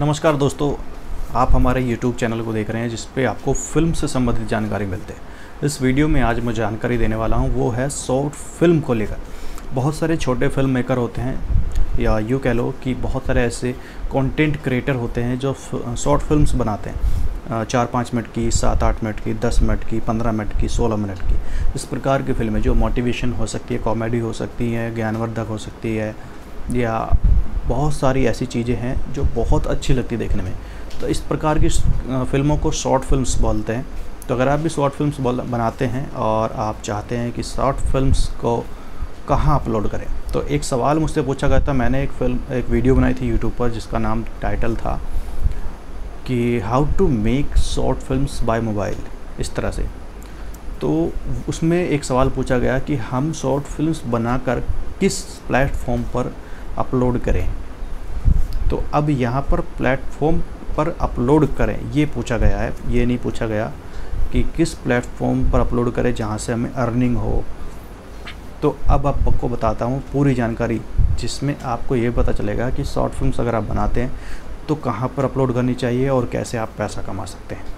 नमस्कार दोस्तों, आप हमारे YouTube चैनल को देख रहे हैं जिस पे आपको फिल्म से संबंधित जानकारी मिलती है। इस वीडियो में आज मैं जानकारी देने वाला हूं, वो है शॉर्ट फिल्म को लेकर। बहुत सारे छोटे फिल्म मेकर होते हैं या यूँ कह लो कि बहुत सारे ऐसे कंटेंट क्रिएटर होते हैं जो शॉर्ट फिल्म्स बनाते हैं, 4-5 मिनट की, 7-8 मिनट की, 10 मिनट की, 15 मिनट की, 16 मिनट की। इस प्रकार की फिल्में जो मोटिवेशन हो सकती है, कॉमेडी हो सकती है, ज्ञानवर्धक हो सकती है, या बहुत सारी ऐसी चीज़ें हैं जो बहुत अच्छी लगती है देखने में। तो इस प्रकार की फिल्मों को शॉर्ट फिल्म्स बोलते हैं। तो अगर आप भी शॉर्ट फिल्म्स बनाते हैं और आप चाहते हैं कि शॉर्ट फिल्म्स को कहाँ अपलोड करें, तो एक सवाल मुझसे पूछा गया था। मैंने एक वीडियो बनाई थी यूट्यूब पर जिसका नाम टाइटल था कि how to make short films by mobile, इस तरह से। तो उसमें एक सवाल पूछा गया कि हम शॉर्ट फिल्म्स बनाकर किस प्लेटफॉर्म पर अपलोड करें। तो अब यहाँ पर प्लेटफॉर्म पर अपलोड करें ये पूछा गया है। ये नहीं पूछा गया कि किस प्लेटफॉर्म पर अपलोड करें जहाँ से हमें अर्निंग हो। तो अब आपको बताता हूँ पूरी जानकारी, जिसमें आपको ये पता चलेगा कि शॉर्ट फिल्म्स अगर आप बनाते हैं तो कहाँ पर अपलोड करनी चाहिए और कैसे आप पैसा कमा सकते हैं।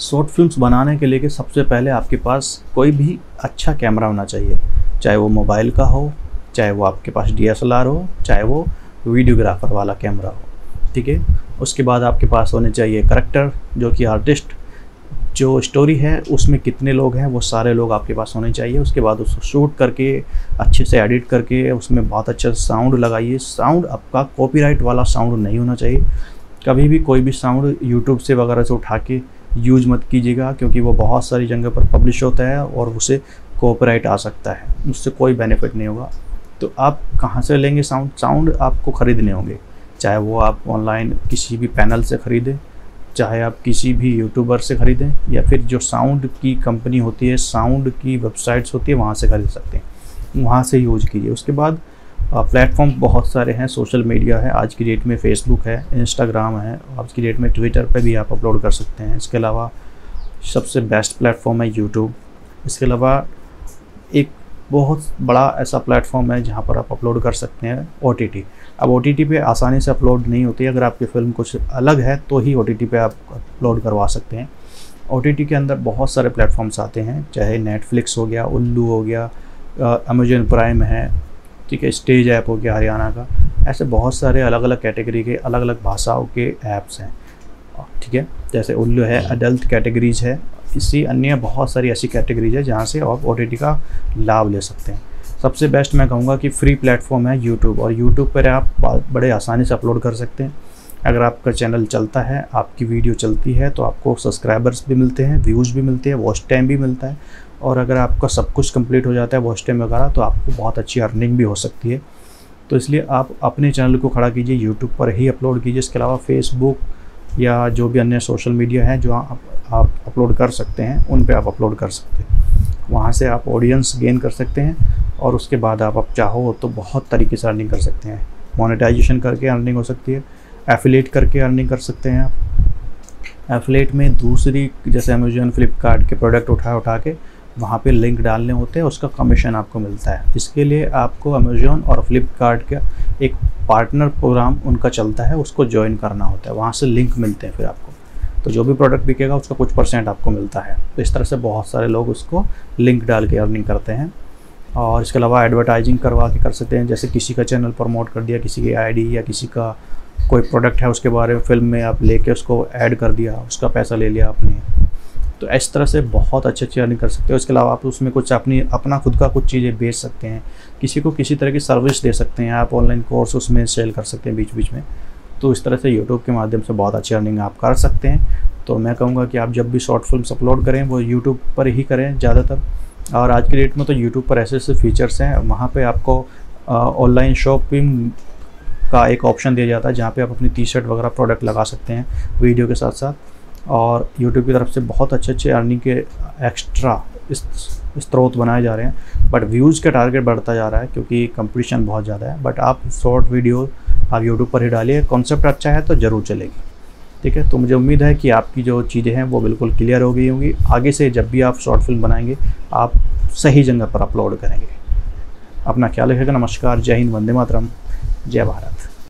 शॉर्ट फिल्म्स बनाने के लिए सबसे पहले आपके पास कोई भी अच्छा कैमरा होना चाहिए, चाहे वो मोबाइल का हो, चाहे वो आपके पास DSLR हो, चाहे वो वीडियोग्राफर वाला कैमरा हो, ठीक है। उसके बाद आपके पास होने चाहिए करेक्टर, जो कि आर्टिस्ट, जो स्टोरी है उसमें कितने लोग हैं वो सारे लोग आपके पास होने चाहिए। उसके बाद उसको शूट करके अच्छे से एडिट करके उसमें बहुत अच्छा साउंड लगाइए। साउंड आपका कॉपीराइट वाला साउंड नहीं होना चाहिए। कभी भी कोई भी साउंड यूट्यूब से वगैरह से उठा के यूज मत कीजिएगा, क्योंकि वो बहुत सारी जगह पर पब्लिश होता है और उसे कॉपीराइट आ सकता है, उससे कोई बेनिफिट नहीं होगा। तो आप कहाँ से लेंगे साउंड? साउंड आपको ख़रीदने होंगे, चाहे वो आप ऑनलाइन किसी भी पैनल से ख़रीदें, चाहे आप किसी भी यूट्यूबर से ख़रीदें, या फिर जो साउंड की कंपनी होती है, साउंड की वेबसाइट्स होती है, वहाँ से ख़रीद सकते हैं, वहाँ से यूज कीजिए। उसके बाद प्लेटफॉर्म बहुत सारे हैं, सोशल मीडिया है आज की डेट में, फेसबुक है, इंस्टाग्राम है, आज की डेट में ट्विटर पे भी आप अपलोड कर सकते हैं। इसके अलावा सबसे बेस्ट प्लेटफॉर्म है यूट्यूब। इसके अलावा एक बहुत बड़ा ऐसा प्लेटफॉर्म है जहां पर आप अपलोड कर सकते हैं, OTT। अब OTT पे आसानी से अपलोड नहीं होती, अगर आपकी फ़िल्म कुछ अलग है तो ही OTT पे आप अपलोड करवा सकते हैं। OTT के अंदर बहुत सारे प्लेटफॉर्म्स आते हैं, चाहे नेटफ्लिक्स हो गया, उल्लू हो गया, अमेजन प्राइम है, ठीक है, स्टेज ऐप हो गया हरियाणा का, ऐसे बहुत सारे अलग अलग कैटेगरी के अलग अलग भाषाओं के ऐप्स हैं, ठीक है। जैसे उल्लू है, अडल्ट कैटेगरीज है, इसी अन्य बहुत सारी ऐसी कैटेगरीज है जहाँ से आप OTT का लाभ ले सकते हैं। सबसे बेस्ट मैं कहूँगा कि फ्री प्लेटफॉर्म है यूट्यूब, और यूट्यूब पर आप बड़े आसानी से अपलोड कर सकते हैं। अगर आपका चैनल चलता है, आपकी वीडियो चलती है, तो आपको सब्सक्राइबर्स भी मिलते हैं, व्यूज़ भी मिलते हैं, वॉच टाइम भी मिलता है, और अगर आपका सब कुछ कंप्लीट हो जाता है, वॉच टाइम वगैरह, तो आपको बहुत अच्छी अर्निंग भी हो सकती है। तो इसलिए आप अपने चैनल को खड़ा कीजिए, यूट्यूब पर ही अपलोड कीजिए। इसके अलावा फेसबुक या जो भी अन्य सोशल मीडिया हैं जो आप अपलोड कर सकते हैं, उन पे आप अपलोड कर सकते हैं, वहाँ से आप ऑडियंस गेन कर सकते हैं, और उसके बाद आप चाहो तो बहुत तरीके से अर्निंग कर सकते हैं। मोनेटाइजेशन करके अर्निंग हो सकती है, एफिलेट करके अर्निंग कर सकते हैं आप। एफिलेट में दूसरी, जैसे अमेजन, फ्लिपकार्ट के प्रोडक्ट उठा के वहाँ पे लिंक डालने होते हैं, उसका कमीशन आपको मिलता है। इसके लिए आपको अमेजोन और फ्लिपकार्ट का एक पार्टनर प्रोग्राम उनका चलता है, उसको ज्वाइन करना होता है, वहाँ से लिंक मिलते हैं फिर आपको। तो जो भी प्रोडक्ट बिकेगा उसका कुछ % आपको मिलता है। तो इस तरह से बहुत सारे लोग उसको लिंक डाल के अर्निंग करते हैं। और इसके अलावा एडवर्टाइजिंग करवा के कर सकते हैं, जैसे किसी का चैनल प्रमोट कर दिया, किसी की ID, या किसी का कोई प्रोडक्ट है उसके बारे में फिल्म में आप लेके उसको ऐड कर दिया, उसका पैसा ले लिया आपने। तो इस तरह से बहुत अच्छी अर्निंग कर सकते हो। इसके अलावा आप उसमें कुछ अपना खुद का कुछ चीज़ें बेच सकते हैं, किसी को किसी तरह की सर्विस दे सकते हैं, आप ऑनलाइन कोर्स उसमें सेल कर सकते हैं बीच बीच में। तो इस तरह से यूट्यूब के माध्यम से बहुत अच्छी अर्निंग आप कर सकते हैं। तो मैं कहूँगा कि आप जब भी शॉर्ट फिल्म्स अपलोड करें वो यूट्यूब पर ही करें ज़्यादातर, और आज की डेट में तो यूट्यूब पर ऐसे ऐसे फीचर्स हैं, वहाँ पर आपको ऑनलाइन शॉपिंग का एक ऑप्शन दिया जाता है, जहाँ पर आप अपनी T-शर्ट वगैरह प्रोडक्ट लगा सकते हैं वीडियो के साथ साथ। और YouTube की तरफ से बहुत अच्छे अर्निंग के एक्स्ट्रा स्रोत बनाए जा रहे हैं, बट व्यूज़ का टारगेट बढ़ता जा रहा है क्योंकि कंपटीशन बहुत ज़्यादा है। बट आप शॉर्ट वीडियो आप YouTube पर ही डालिए, कॉन्सेप्ट अच्छा है तो ज़रूर चलेगी, ठीक है। तो मुझे उम्मीद है कि आपकी जो चीज़ें हैं वो बिल्कुल क्लियर हो गई होंगी। आगे से जब भी आप शॉर्ट फिल्म बनाएंगे आप सही जगह पर अपलोड करेंगे। अपना ख्याल रखिएगा। नमस्कार, जय हिंद, वंदे मातरम, जय भारत।